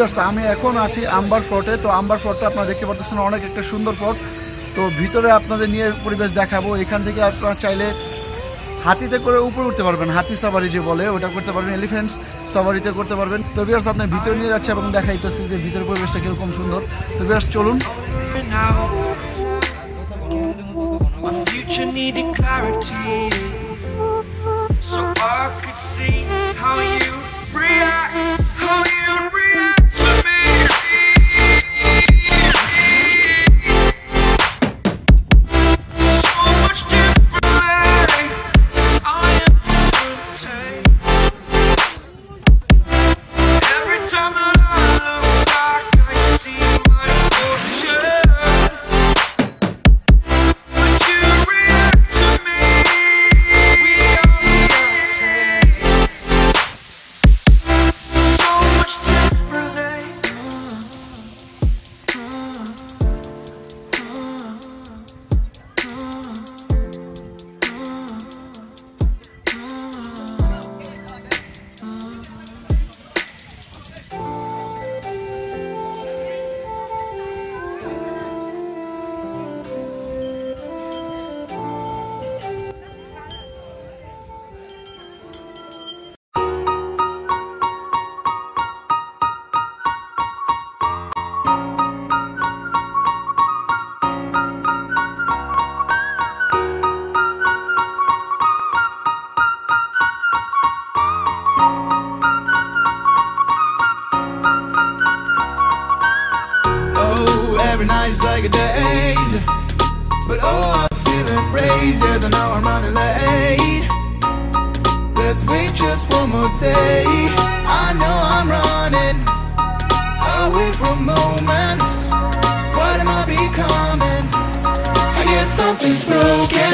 Viewers, আমি এখন আছি আম্বার ফোর্টে। তো আম্বার ফোর্টটা আপনারা দেখতে পাচ্ছেন, অনেক একটা সুন্দর ফোর্ট। তো ভিতরে আপনাদের নিয়ে পরিবেশ দেখাবো। এখান থেকে আপনারা চাইলে হাতিতে করে উপরে উঠতে পারবেন, হাতি সাবারি যে বলে ওটা করতে পারবেন, এলিফ্যান্ট সাবারিতে করতে পারবেন। তো ভিউয়ার্স, আপনার ভিতরে নিয়ে যাচ্ছে এবং দেখাইতেছি যে ভিতরের পরিবেশটা কীরকম সুন্দর। তো ভিউয়ার্স চলুন। My future needed clarity, so I could see how you react, how you react to me. So much differently, I am different. Every time that I look back, I see my future. Like a daze, but oh, I feel embraced as I know I'm running late. Let's wait just one more day. I know I'm running away from moments. What am I becoming? I guess something's broken.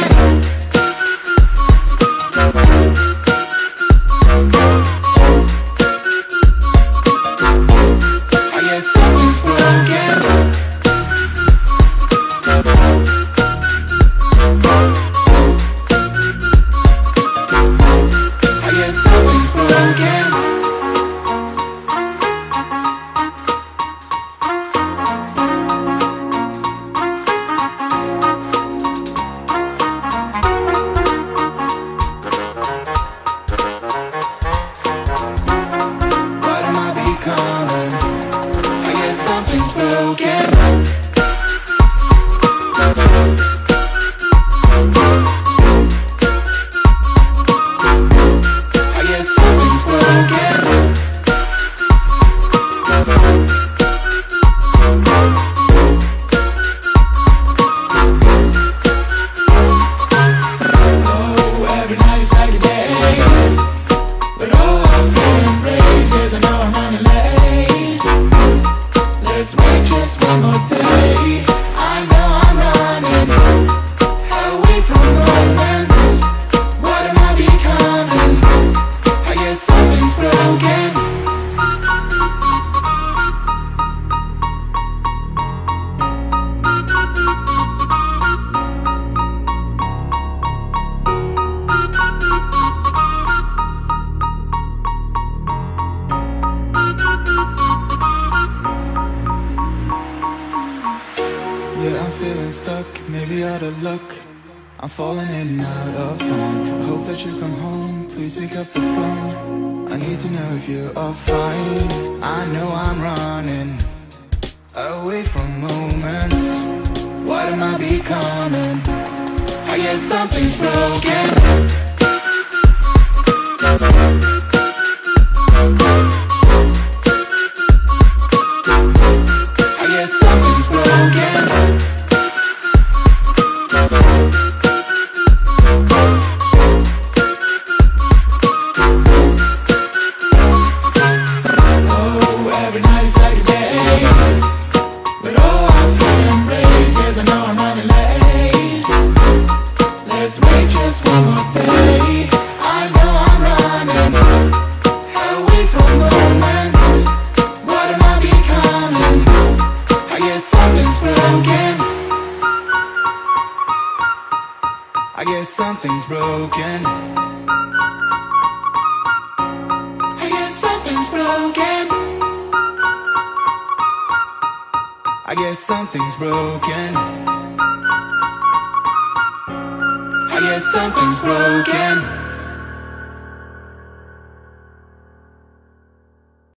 I'm falling in and out of time. I hope that you come home, please pick up the phone. I need to know if you are fine. I know I'm running away from moments. What am I becoming? I guess something's broken. I guess something's broken. Something's broken. I guess something's broken. I guess something's broken. I guess something's broken.